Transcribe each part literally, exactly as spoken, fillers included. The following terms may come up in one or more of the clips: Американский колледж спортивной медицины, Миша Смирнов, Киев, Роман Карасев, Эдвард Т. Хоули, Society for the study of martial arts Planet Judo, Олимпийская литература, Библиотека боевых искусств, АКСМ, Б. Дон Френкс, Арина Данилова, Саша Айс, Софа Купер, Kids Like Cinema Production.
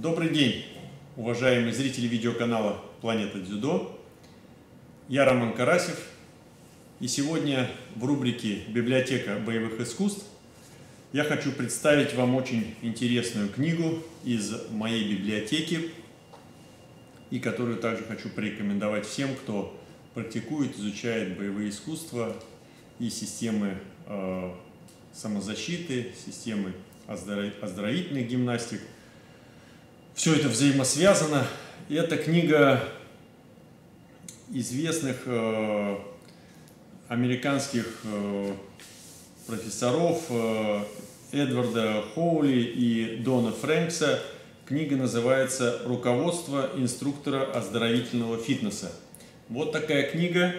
Добрый день, уважаемые зрители видеоканала «Планета Дзюдо». Я Роман Карасев, и сегодня в рубрике «Библиотека боевых искусств» я хочу представить вам очень интересную книгу из моей библиотеки, и которую также хочу порекомендовать всем, кто практикует, изучает боевые искусства и системы э, самозащиты, системы оздоровительных гимнастик. Все это взаимосвязано. И это книга известных э, американских э, профессоров э, Эдварда Хоули и Дона Френкса. Книга называется «Руководство инструктора оздоровительного фитнеса». Вот такая книга.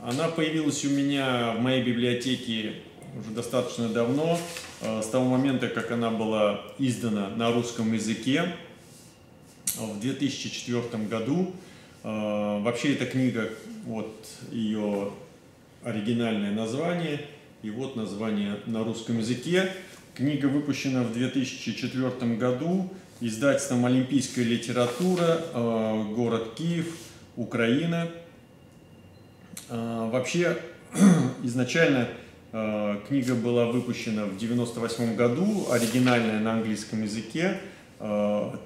Она появилась у меня в моей библиотеке уже достаточно давно, э, с того момента, как она была издана на русском языке. В две тысячи четвёртом году. Вообще эта книга, вот ее оригинальное название и вот название на русском языке. Книга выпущена в две тысячи четвёртом году издательством «Олимпийская литература», город Киев, Украина. Вообще изначально книга была выпущена в девяносто восьмом году, оригинальная на английском языке.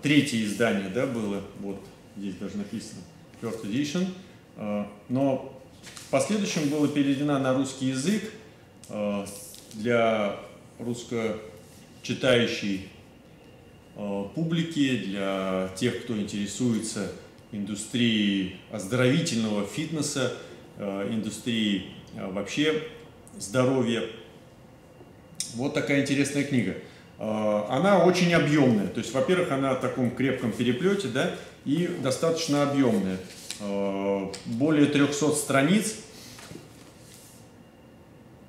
Третье издание, да, было, вот здесь даже написано First Edition, но в последующем была переведена на русский язык для русско-читающей публики, для тех, кто интересуется индустрией оздоровительного фитнеса, индустрией вообще здоровья. Вот такая интересная книга. Она очень объемная, то есть, во-первых, она в таком крепком переплете, да, и достаточно объемная, более трёхсот страниц.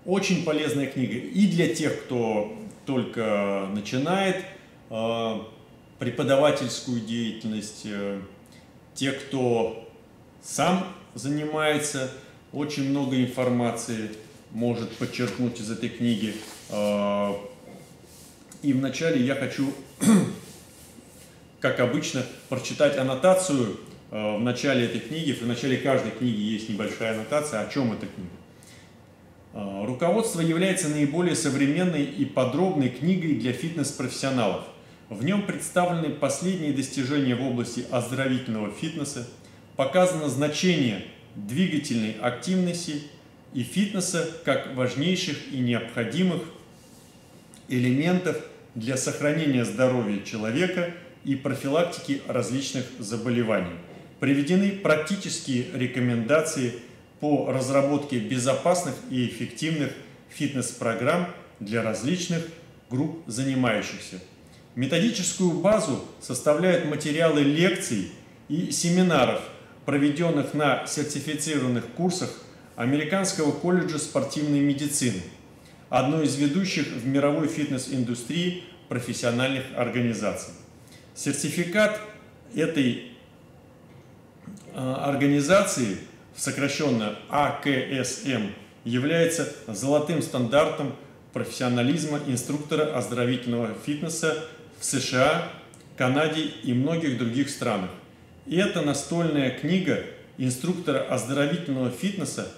Очень полезная книга и для тех, кто только начинает преподавательскую деятельность, те, кто сам занимается, очень много информации может подчеркнуть из этой книги. И вначале я хочу, как обычно, прочитать аннотацию в начале этой книги. В начале каждой книги есть небольшая аннотация, о чем эта книга. Руководство является наиболее современной и подробной книгой для фитнес-профессионалов. В нем представлены последние достижения в области оздоровительного фитнеса, показано значение двигательной активности и фитнеса как важнейших и необходимых элементов для сохранения здоровья человека и профилактики различных заболеваний. Приведены практические рекомендации по разработке безопасных и эффективных фитнес-программ для различных групп занимающихся. Методическую базу составляют материалы лекций и семинаров, проведенных на сертифицированных курсах Американского колледжа спортивной медицины, одной из ведущих в мировой фитнес-индустрии профессиональных организаций. Сертификат этой организации, сокращенно А К С М, является золотым стандартом профессионализма инструктора оздоровительного фитнеса в США, Канаде и многих других странах. И эта настольная книга инструктора оздоровительного фитнеса,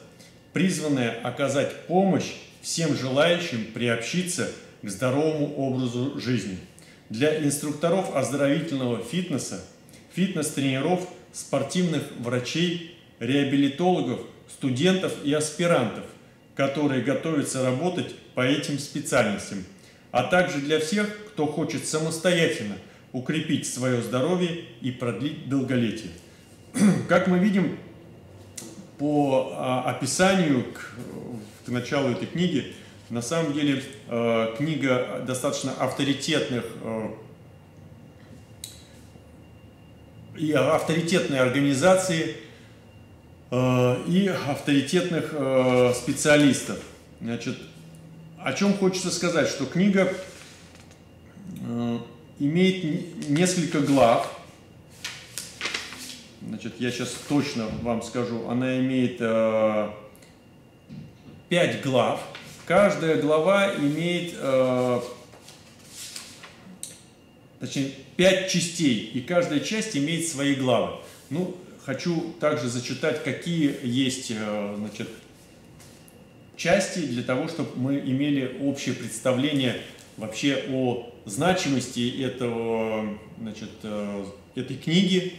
призванная оказать помощь всем желающим приобщиться к здоровому образу жизни. Для инструкторов оздоровительного фитнеса, фитнес-тренеров, спортивных врачей, реабилитологов, студентов и аспирантов, которые готовятся работать по этим специальностям, а также для всех, кто хочет самостоятельно укрепить свое здоровье и продлить долголетие. Как мы видим по описанию к к началу этой книги, на самом деле э, книга достаточно авторитетных э, и авторитетной организации э, и авторитетных э, специалистов. Значит, о чем хочется сказать, что книга э, имеет несколько глав. Значит, я сейчас точно вам скажу, она имеет э, пять глав. Каждая глава имеет э, точнее, пять частей, и каждая часть имеет свои главы. Ну, хочу также зачитать, какие есть, значит, части, для того, чтобы мы имели общее представление вообще о значимости этого, значит, этой книги.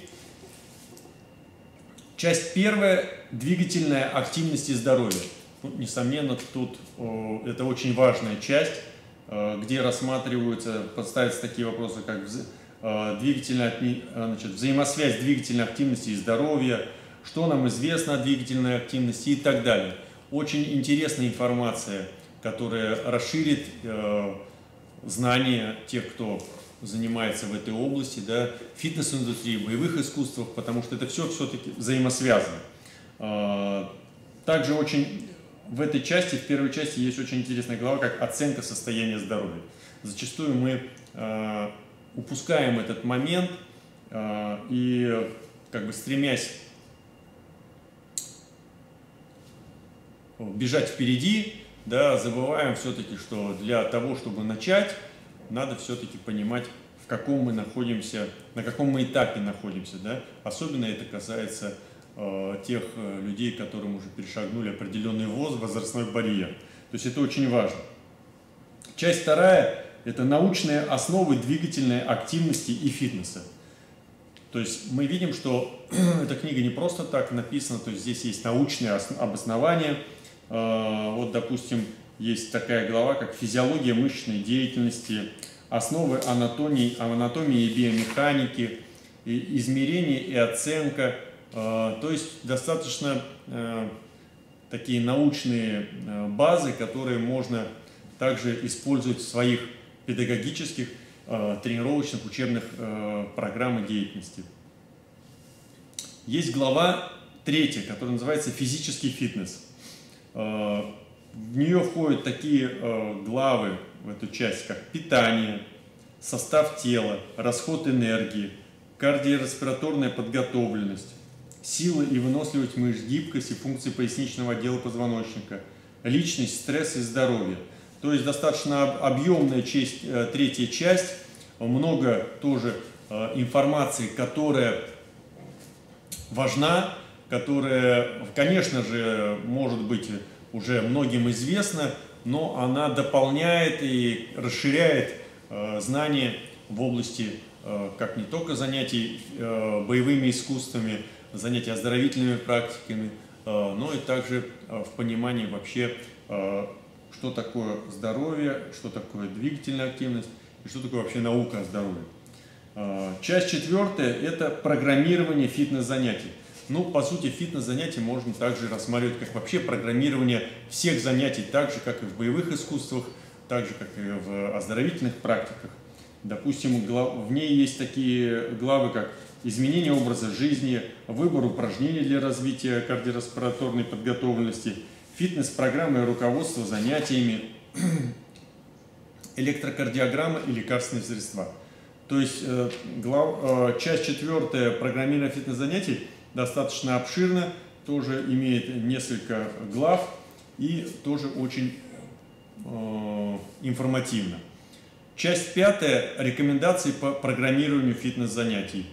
Часть первая – двигательная активность и здоровье. Ну, несомненно, тут о, это очень важная часть, э, где рассматриваются, подставятся такие вопросы, как вза э, двигательная, значит, взаимосвязь двигательной активности и здоровья, что нам известно о двигательной активности и так далее. Очень интересная информация, которая расширит э, знания тех, кто занимается в этой области, да, фитнес-индустрии, боевых искусствах, потому что это все все-таки взаимосвязано. Э, также очень... В этой части, в первой части, есть очень интересная глава, как оценка состояния здоровья. Зачастую мы э, упускаем этот момент э, и, как бы, стремясь бежать впереди, да, забываем все-таки, что для того, чтобы начать, надо все-таки понимать, в каком мы находимся, на каком мы этапе находимся, да? Особенно это касается тех людей, которым уже перешагнули определенный возрастной барьер. То есть это очень важно. Часть вторая – это научные основы двигательной активности и фитнеса. То есть мы видим, что эта книга не просто так написана, то есть здесь есть научные обоснования. Вот, допустим, есть такая глава, как «Физиология мышечной деятельности», «Основы анатомии, анатомии и биомеханики», «Измерение и оценка». То есть достаточно э, такие научные базы, которые можно также использовать в своих педагогических, э, тренировочных, учебных э, программах деятельности. Есть глава третья, которая называется «Физический фитнес». Э, в нее входят такие э, главы, в эту часть, как питание, состав тела, расход энергии, кардиореспираторная подготовленность, сила и выносливость мышц, гибкость и функции поясничного отдела позвоночника, личность, стресс и здоровье. То есть достаточно объемная часть, третья часть, много тоже информации, которая важна, которая, конечно же, может быть уже многим известна, но она дополняет и расширяет знания в области как не только занятий боевыми искусствами, занятия оздоровительными практиками, но и также в понимании вообще, что такое здоровье, что такое двигательная активность и что такое вообще наука о здоровье. Часть четвертая – это программирование фитнес-занятий. Ну, по сути, фитнес-занятия можно также рассматривать как вообще программирование всех занятий, так же, как и в боевых искусствах, так же, как и в оздоровительных практиках. Допустим, в ней есть такие главы, как изменение образа жизни, выбор упражнений для развития кардиореспираторной подготовленности, фитнес-программы и руководство занятиями, электрокардиограмма и лекарственные средства. То есть э, глав, э, часть четвертая программирования фитнес-занятий достаточно обширна, тоже имеет несколько глав и тоже очень э, информативна. Часть пятая рекомендации по программированию фитнес-занятий.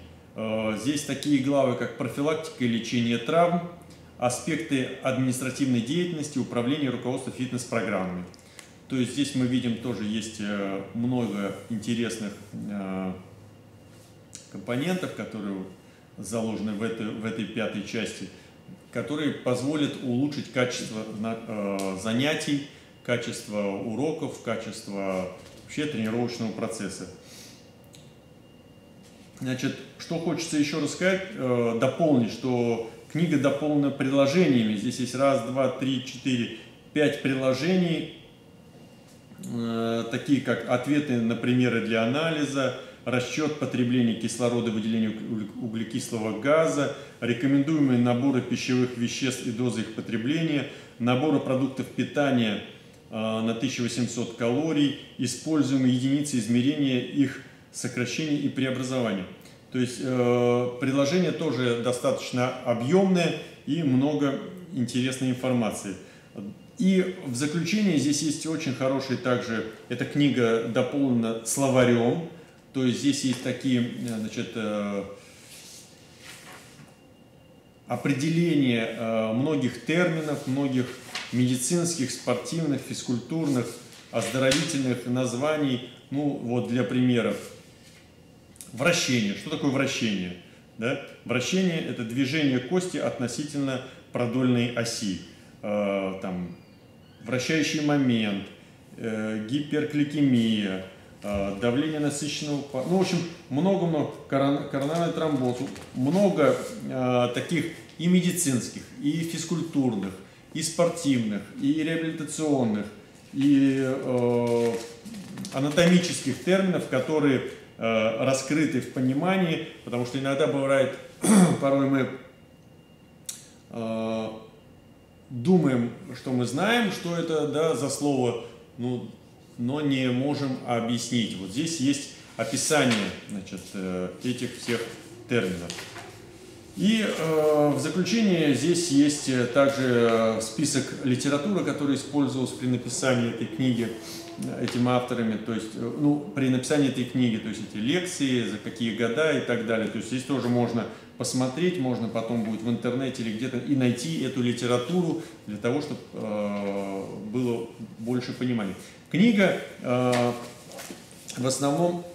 Здесь такие главы, как профилактика и лечение травм, аспекты административной деятельности, управление и руководство фитнес-программами. То есть здесь мы видим, тоже есть много интересных компонентов, которые заложены в этой, в этой пятой части, которые позволят улучшить качество занятий, качество уроков, качество вообще тренировочного процесса. Значит, что хочется еще рассказать, э, дополнить, что книга дополнена приложениями. Здесь есть раз, два, три, четыре, пять приложений, э, такие как ответы на примеры для анализа, расчет потребления кислорода, выделения углекислого газа, рекомендуемые наборы пищевых веществ и дозы их потребления, наборы продуктов питания э, на тысячу восемьсот калорий, используемые единицы измерения их сокращение и преобразование. То есть э, приложение тоже достаточно объемное и много интересной информации. И в заключение здесь есть очень хороший также, эта книга дополнена словарем, То есть здесь есть такие, значит, определения многих терминов, многих медицинских, спортивных, физкультурных, оздоровительных названий. Ну, вот для примеров. Вращение. Что такое вращение? Да? Вращение – это движение кости относительно продольной оси. Э, там, вращающий момент, э, гиперкликемия, э, давление насыщенного... Ну, в общем, много-много корон... коронарный тромбоз. Много э, таких и медицинских, и физкультурных, и спортивных, и реабилитационных, и э, анатомических терминов, которые э, раскрыты в понимании, потому что иногда бывает, порой мы э, думаем, что мы знаем, что это, да, за слово, ну, но не можем объяснить. Вот здесь есть описание, значит, э, этих всех терминов. И э, в заключение здесь есть также список литературы, которая использовалась при написании этой книги этими авторами, то есть, ну, при написании этой книги, то есть эти лекции, за какие года и так далее. То есть здесь тоже можно посмотреть, можно потом будет в интернете или где-то и найти эту литературу для того, чтобы э, было больше понимания. Книга э, в основном,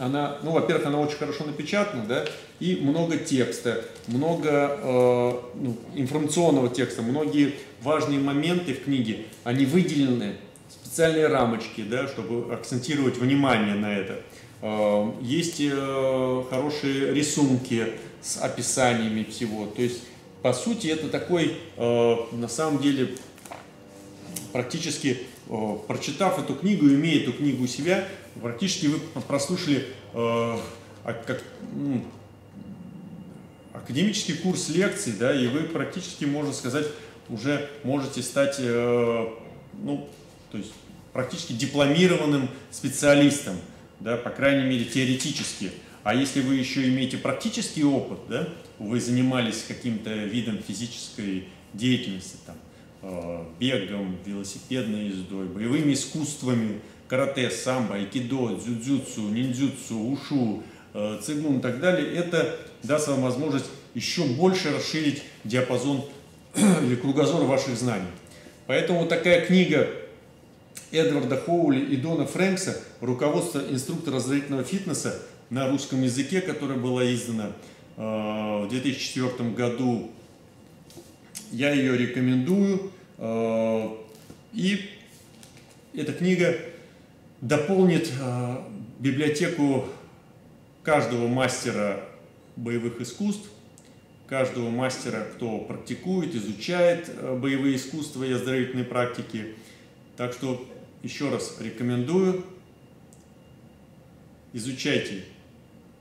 она, ну, во-первых, она очень хорошо напечатана, да, и много текста, много э, ну, информационного текста, многие важные моменты в книге, они выделены, специальные рамочки, да, чтобы акцентировать внимание на это. Э, есть э, хорошие рисунки с описаниями всего, то есть, по сути, это такой, э, на самом деле, практически, э, прочитав эту книгу, имея эту книгу у себя, практически вы прослушали э, как, ну, академический курс лекций, да, и вы практически, можно сказать, уже можете стать, э, ну, то есть практически дипломированным специалистом, да, по крайней мере теоретически. А если вы еще имеете практический опыт, да, вы занимались каким-то видом физической деятельности, там, э, бегом, велосипедной ездой, боевыми искусствами, карате, самбо, айкидо, дзюдзюцу, ниндзюцу, ушу, э, цигун и так далее, это даст вам возможность еще больше расширить диапазон или кругозор ваших знаний. Поэтому такая книга Эдварда Хоули и Дона Френкса «Руководство инструктора оздоровительного фитнеса» на русском языке, которая была издана э, в две тысячи четвёртом году, я ее рекомендую. Э, и эта книга дополнит э, библиотеку каждого мастера боевых искусств, каждого мастера, кто практикует, изучает э, боевые искусства и оздоровительные практики. Так что еще раз рекомендую, изучайте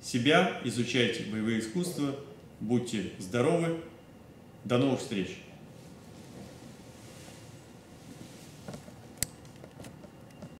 себя, изучайте боевые искусства, будьте здоровы, до новых встреч!